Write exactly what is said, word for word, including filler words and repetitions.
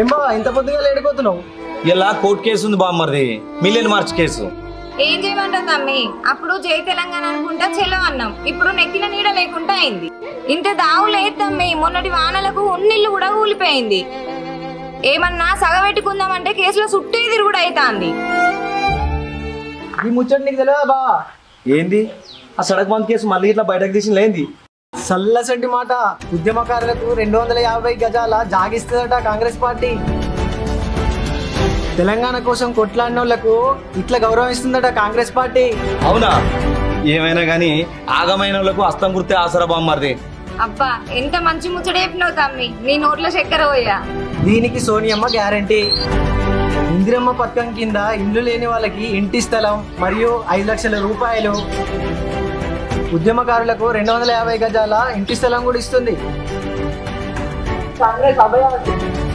इंत पोना इला court case बामरदी मिलियन मार्च केस ఏం చేయమంటావ్ తమ్మి అప్పుడు జై తెలంగాణ అనుకుంటా చెలవన్నాం ఇప్పుడు నెక్కిన నీడ లేకుండా అయింది ఇంత దావులేదు తమ్మి మొన్నటి వానలకు ఉన్నిల్లు కూడా ఊలిపోయింది ఏమన్నా సగబెట్టుకుందాం అంటే కేసులో సుట్టే తిరుగుడు అయితాంది ఈ ముచ్చట నీకు తెలుసా బా ఏంది ఆ సడక్ బంద్ కేసు మళ్ళీ ఇట్లా బయటకు తీసినలేంది సల్లసంటి మాట ఉద్యమకారులకు రెండు వందల యాభై గజాల జాగిస్తదట కాంగ్రెస్ పార్టీ తెలంగాణ కోసం కొట్లాడినోళ్ళకు ఇట్లా గౌరవిస్తుందట కాంగ్రెస్ పార్టీ అవునా ఏమైనా గానీ ఆగమైనోళ్ళకు అస్తం గుర్తే ఆసరా బామ్మర్ది అబ్బా ఎంత మంచి ముచ్చడే చెప్పినో తమ్మి నీ నోట్ల శక్కర పోయా దీనికి సోనియమ్మ గ్యారెంటీ ఇందిరమ్మ పథకం కింద ఇల్లు లేని వాళ్ళకి ఇంటి స్థలం మరియు ఐదు లక్షల రూపాయలు ఉద్యమకారులకు రెండు వందల యాభై గజాల ఇంటి స్థలం కూడా ఇస్తుంది కాంగ్రెస్ అభయాలు